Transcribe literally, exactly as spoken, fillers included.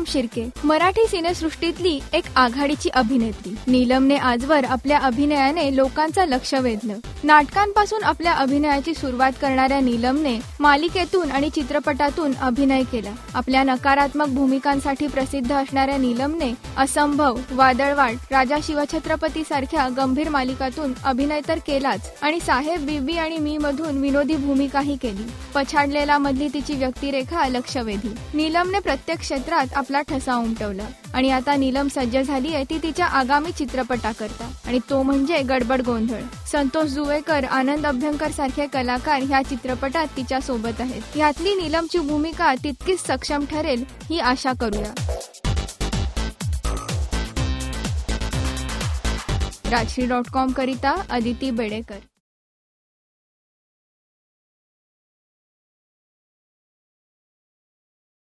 नीलम शिर्के मराठी सिनेसृष्टीतली एक आघाडीची अभिनेत्री। नीलमने आजवर आपल्या अभिनयाने लोकांचं लक्ष वेधलं। नाटकांपासून आपल्या अभिनयाची सुरुवात करणाऱ्या नीलमने मालिकेतून आणि चित्रपटातून अभिनय केला। आपल्या नकारात्मक भूमिकांसाठी प्रसिद्ध असणाऱ्या नीलमने असंभव, वादळवाट, राजा शिवा छत्रपती सारख्या गंभीर मालिकातून अभिनय तर केलाच आणि साहेब बीबी आणि मी मधून विनोदी भूमिकाही केली। पछाडलेला मधली तिची व्यक्तिरेखा लक्षवेधी। नीलमने प्रत्येक क्षेत्रात आपला ठसा उमटवला आणि आता नीलम सज्ज झाली आहे ती तिच्या आगामी चित्रपटाकरता, आणि तो म्हणजे गडबड गोंधळ। संतोष जुवेकर, आनंद अभ्यंकर सारखे कलाकार ह्या चित्रपटात तिच्या सोबत आहेत। यातली नीलमची भूमिका तितकीच सक्षम ठरेल ही आशा करूया। राजश्री डॉट कॉम करिता अदिती बेडेकर।